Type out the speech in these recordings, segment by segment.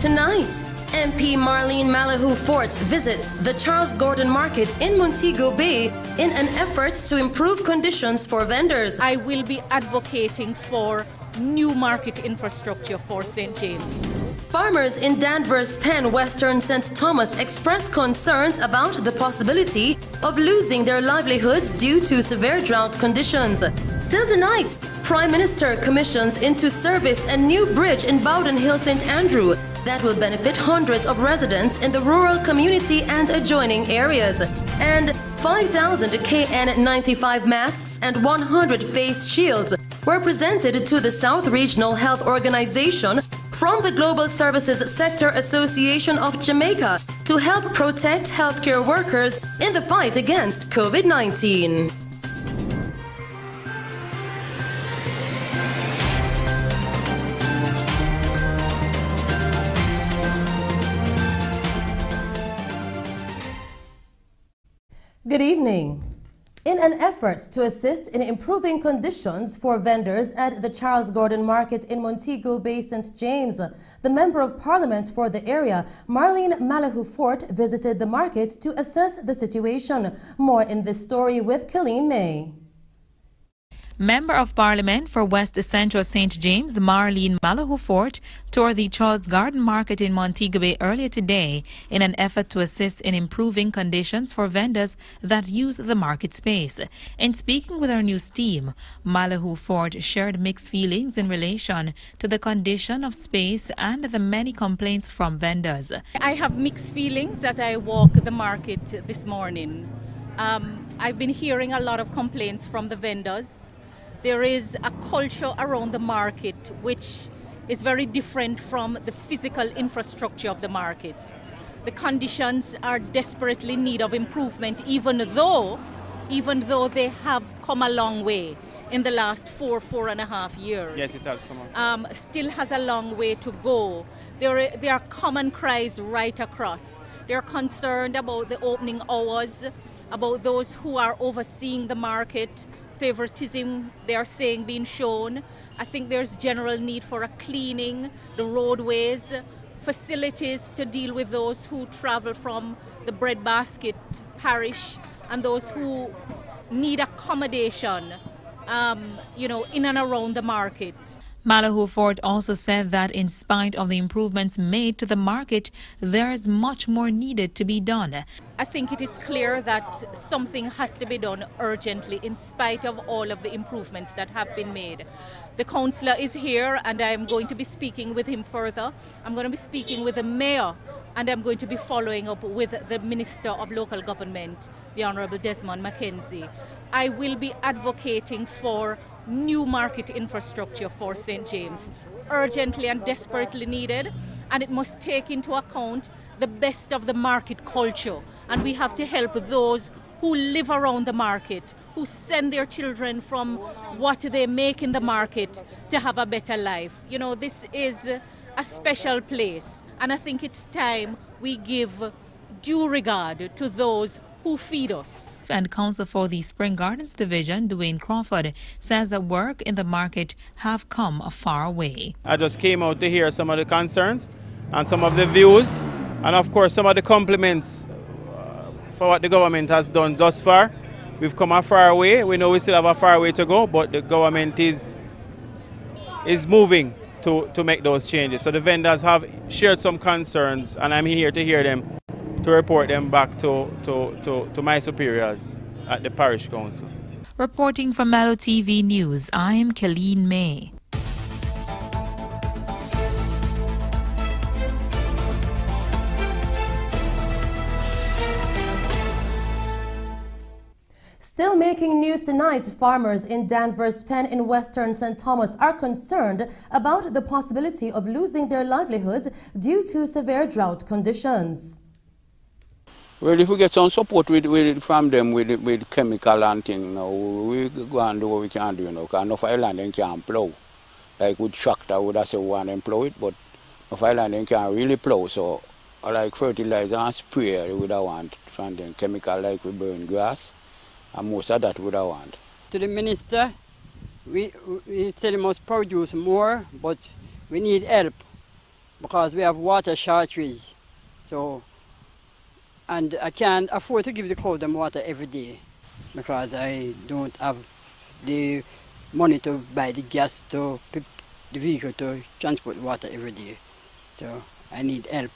Tonight, MP Marlene Malahoo Forte visits the Charles Gordon Market in Montego Bay in an effort to improve conditions for vendors. I will be advocating for new market infrastructure for St. James. Farmers in Danvers Penn, Western St. Thomas expressed concerns about the possibility of losing their livelihoods due to severe drought conditions. Still tonight, Prime Minister commissions into service a new bridge in Bowden Hill, St. Andrew that will benefit hundreds of residents in the rural community and adjoining areas. And 5,000 KN95 masks and 100 face shields were presented to the South Regional Health Organization from the Global Services Sector Association of Jamaica to help protect healthcare workers in the fight against COVID-19. Good evening. In an effort to assist in improving conditions for vendors at the Charles Gordon Market in Montego Bay, St. James, the Member of Parliament for the area, Marlene Malahoo Forte, visited the market to assess the situation. More in this story with Colleen May. Member of Parliament for West Central St. James, Marlene Malahoo Forte, toured the Charles Gordon Market in Montego Bay earlier today in an effort to assist in improving conditions for vendors that use the market space. In speaking with our news team, Malahoo Forte shared mixed feelings in relation to the condition of space and the many complaints from vendors. I have mixed feelings as I walk the market this morning. I've been hearing a lot of complaints from the vendors. There is a culture around the market which is very different from the physical infrastructure of the market. The conditions are desperately in need of improvement, even though they have come a long way in the last four and a half years. Yes, it has come on. Still has a long way to go. There are common cries right across. They're concerned about the opening hours, about those who are overseeing the market, favoritism they are saying being shown. I think there's general need for a cleaning, the roadways, facilities to deal with those who travel from the breadbasket parish and those who need accommodation, in and around the market. Malahoo Forte also said that in spite of the improvements made to the market, there is much more needed to be done. I think it is clear that something has to be done urgently in spite of all of the improvements that have been made. The councillor is here and I am going to be speaking with him further. I'm going to be speaking with the mayor and I'm going to be following up with the Minister of Local Government, the Honourable Desmond McKenzie. I will be advocating for new market infrastructure for St. James, urgently and desperately needed, and it must take into account the best of the market culture, and we have to help those who live around the market, who send their children from what they make in the market to have a better life. You know, this is a special place, and I think it's time we give due regard to those who feed us. And counsel for the Spring Gardens division, Duane Crawford, says that work in the market have come a far way. I just came out to hear some of the concerns and some of the views and of course some of the compliments for what the government has done thus far. We've come a far way. We know we still have a far way to go, but the government is moving to make those changes. So the vendors have shared some concerns and I'm here to hear them, to report them back to my superiors at the parish council. Reporting from Mello TV News, I am Colleen May. Still making news tonight, farmers in Danvers Penn in Western St. Thomas are concerned about the possibility of losing their livelihoods due to severe drought conditions. Well, if we get some support from them with chemical and things, you know, we go and do what we can do, you know, because enough island they can't plow. Like with tractor, would I say we want them plow it, but enough island they can't really plow, so like fertilizer and spray we would I want from them. Chemical like we burn grass, and most of that would I want. To the minister, we say they must produce more, but we need help. because we have water shortages. So, and I can't afford to give the cow them water every day because I don't have the money to buy the gas to pick the vehicle to transport water every day. So I need help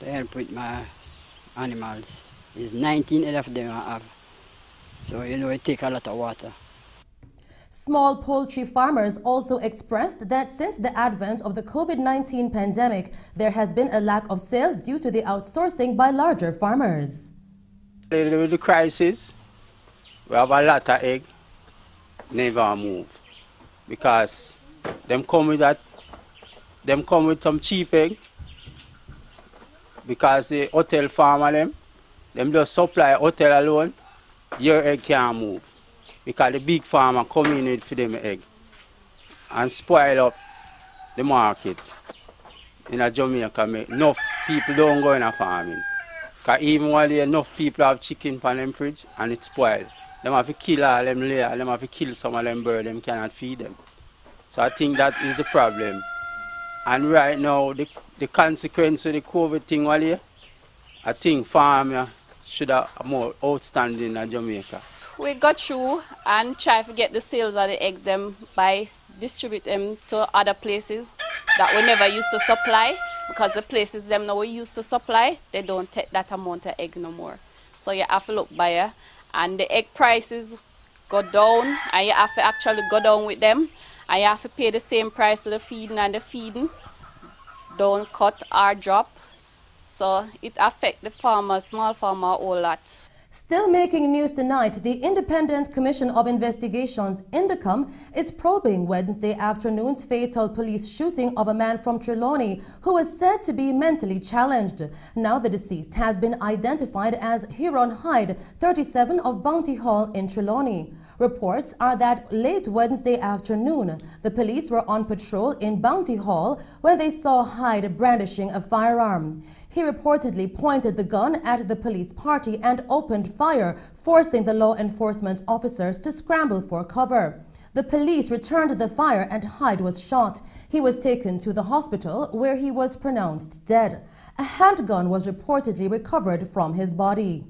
to help with my animals. It's 19 of them I have. So, you know, it takes a lot of water. Small poultry farmers also expressed that since the advent of the COVID-19 pandemic, there has been a lack of sales due to the outsourcing by larger farmers. With the crisis, we have a lot of eggs, never move, because them come with some cheap egg, because the hotel farmer them just supply hotel alone, your egg can't move. Because the big farmer come in with for them egg and spoil up the market in a Jamaica. Enough people don't go in a farming. Because even while enough people have chicken from them fridge and it's spoiled, them have to kill all them layer, them have to kill some of them birds, them cannot feed them. So I think that is the problem. And right now, the consequence of the COVID thing while here, I think farmers should have more outstanding in Jamaica. We got through and try to get the sales of the egg them by distribute them to other places that we never used to supply, because the places them now we used to supply, they don't take that amount of egg no more. So you have to look buyer, and the egg prices go down, and you have to actually go down with them, and you have to pay the same price to the feeding, and the feeding don't cut or drop. So it affects the farmer, small farmer, a whole lot. Still making news tonight, the Independent Commission of Investigations, INDECOM, is probing Wednesday afternoon's fatal police shooting of a man from Trelawney who was said to be mentally challenged. Now the deceased has been identified as Huron Hyde, 37 of Bounty Hall in Trelawney. Reports are that late Wednesday afternoon, the police were on patrol in Bounty Hall when they saw Hyde brandishing a firearm. He reportedly pointed the gun at the police party and opened fire, forcing the law enforcement officers to scramble for cover. The police returned the fire and Hyde was shot. He was taken to the hospital where he was pronounced dead. A handgun was reportedly recovered from his body.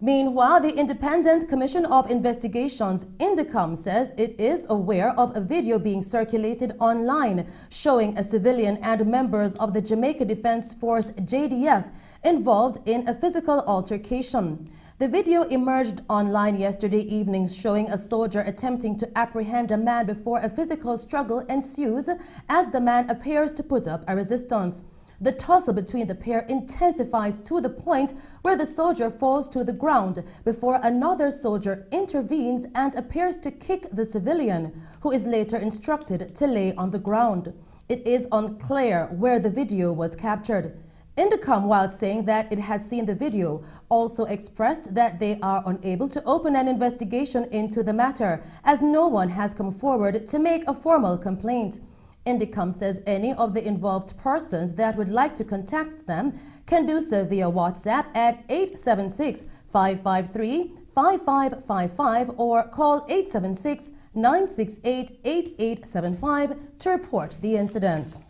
Meanwhile, the Independent Commission of Investigations, INDECOM, says it is aware of a video being circulated online showing a civilian and members of the Jamaica Defence Force, JDF, involved in a physical altercation. The video emerged online yesterday evening showing a soldier attempting to apprehend a man before a physical struggle ensues as the man appears to put up a resistance. The tussle between the pair intensifies to the point where the soldier falls to the ground before another soldier intervenes and appears to kick the civilian, who is later instructed to lay on the ground. It is unclear where the video was captured. INDECOM, while saying that it has seen the video, also expressed that they are unable to open an investigation into the matter, as no one has come forward to make a formal complaint. INDECOM says any of the involved persons that would like to contact them can do so via WhatsApp at 876-553-5555 or call 876-968-8875 to report the incident.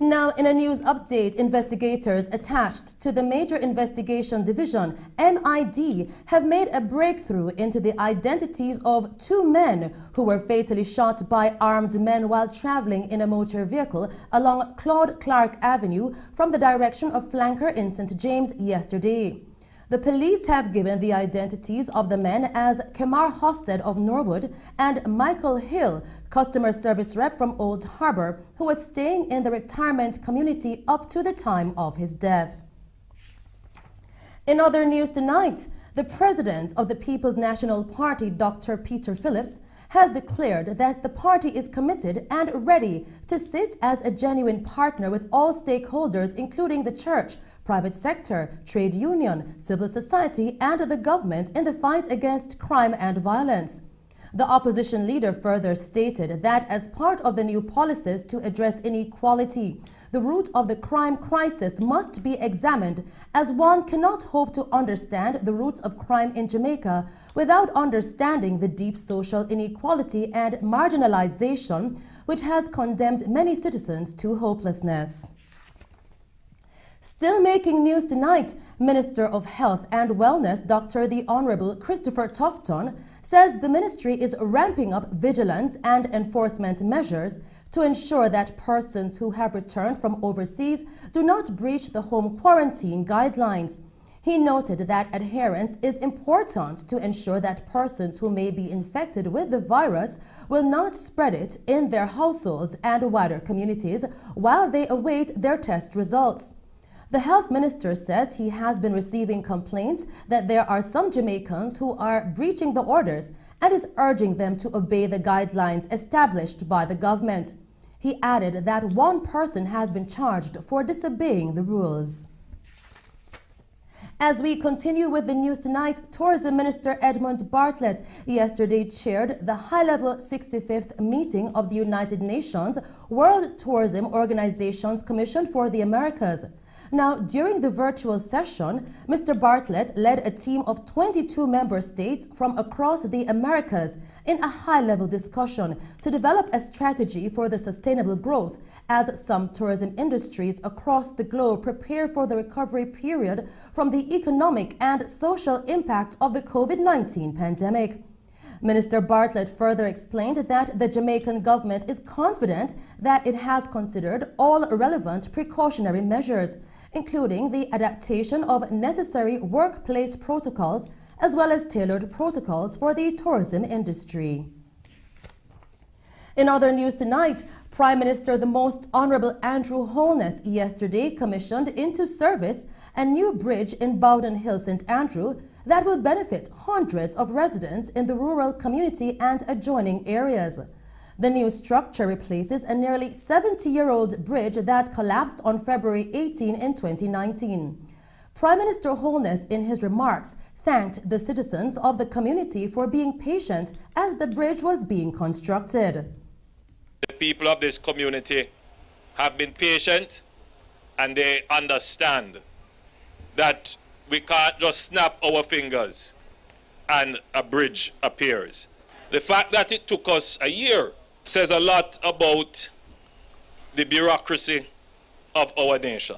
Now, in a news update, investigators attached to the Major Investigation Division, MID, have made a breakthrough into the identities of two men who were fatally shot by armed men while traveling in a motor vehicle along Claude Clark Avenue from the direction of Flanker in St. James yesterday. The police have given the identities of the men as Kemar Hosted of Norwood and Michael Hill, customer service rep from Old Harbor, who was staying in the retirement community up to the time of his death. In other news tonight, the president of the People's National Party, Dr. Peter Phillips, has declared that the party is committed and ready to sit as a genuine partner with all stakeholders, including the church, private sector, trade union, civil society, and the government in the fight against crime and violence. The opposition leader further stated that as part of the new policies to address inequality, the root of the crime crisis must be examined, as one cannot hope to understand the roots of crime in Jamaica without understanding the deep social inequality and marginalization which has condemned many citizens to hopelessness. Still making news tonight, Minister of Health and Wellness Dr. the Honourable Christopher Tufton says the ministry is ramping up vigilance and enforcement measures to ensure that persons who have returned from overseas do not breach the home quarantine guidelines. He noted that adherence is important to ensure that persons who may be infected with the virus will not spread it in their households and wider communities while they await their test results. The health minister says he has been receiving complaints that there are some Jamaicans who are breaching the orders and is urging them to obey the guidelines established by the government. He added that one person has been charged for disobeying the rules. As we continue with the news tonight, Tourism Minister Edmund Bartlett yesterday chaired the high-level 65th meeting of the United Nations World Tourism Organization's Commission for the Americas. Now, during the virtual session, Mr. Bartlett led a team of 22 member states from across the Americas in a high-level discussion to develop a strategy for the sustainable growth as some tourism industries across the globe prepare for the recovery period from the economic and social impact of the COVID-19 pandemic. Minister Bartlett further explained that the Jamaican government is confident that it has considered all relevant precautionary measures, including the adaptation of necessary workplace protocols as well as tailored protocols for the tourism industry. In other news tonight, Prime Minister the Most Honourable Andrew Holness yesterday commissioned into service a new bridge in Bowden Hill, St. Andrew that will benefit hundreds of residents in the rural community and adjoining areas. The new structure replaces a nearly 70-year-old bridge that collapsed on February 18 in 2019. Prime Minister Holness, in his remarks, thanked the citizens of the community for being patient as the bridge was being constructed. The people of this community have been patient, and they understand that we can't just snap our fingers and a bridge appears. The fact that it took us a year says a lot about the bureaucracy of our nation.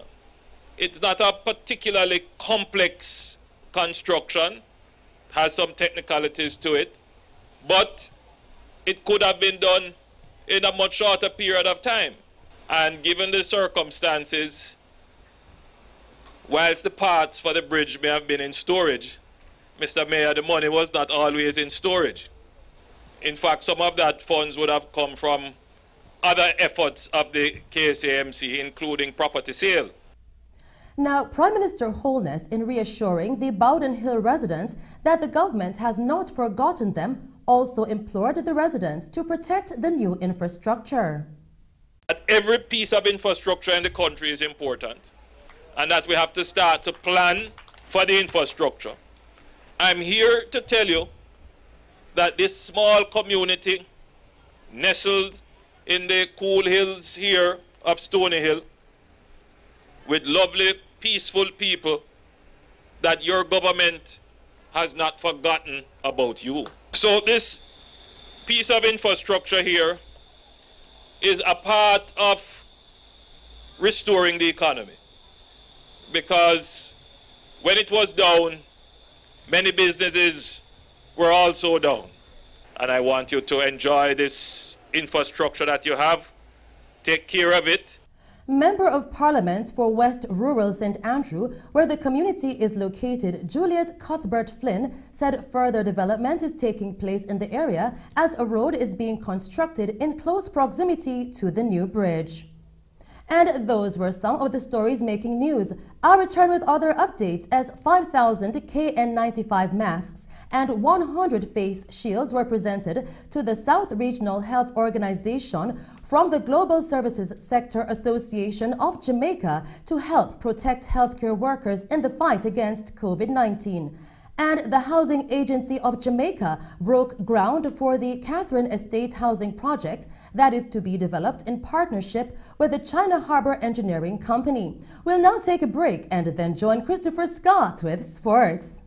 It's not a particularly complex construction, has some technicalities to it, but it could have been done in a much shorter period of time. And given the circumstances, whilst the parts for the bridge may have been in storage, Mr. Mayor, the money was not always in storage. In fact, some of that funds would have come from other efforts of the KSAMC, including property sale. Now, Prime Minister Holness, in reassuring the Bowden Hill residents that the government has not forgotten them, also implored the residents to protect the new infrastructure. That every piece of infrastructure in the country is important, and that we have to start to plan for the infrastructure. I'm here to tell you that this small community, nestled in the cool hills here of Stony Hill, with lovely, peaceful people, that your government has not forgotten about you. So this piece of infrastructure here is a part of restoring the economy, because when it was down, many businesses were also down. And I want you to enjoy this infrastructure that you have. Take care of it. Member of Parliament for West Rural St. Andrew, where the community is located, Juliet Cuthbert Flynn said further development is taking place in the area as a road is being constructed in close proximity to the new bridge. And those were some of the stories making news. I'll return with other updates as 5,000 KN95 masks and 100 face shields were presented to the South Regional Health Organization from the Global Services Sector Association of Jamaica to help protect healthcare workers in the fight against COVID-19. And the Housing Agency of Jamaica broke ground for the Catherine Estate Housing Project that is to be developed in partnership with the China Harbor Engineering Company. We'll now take a break and then join Christopher Scott with sports.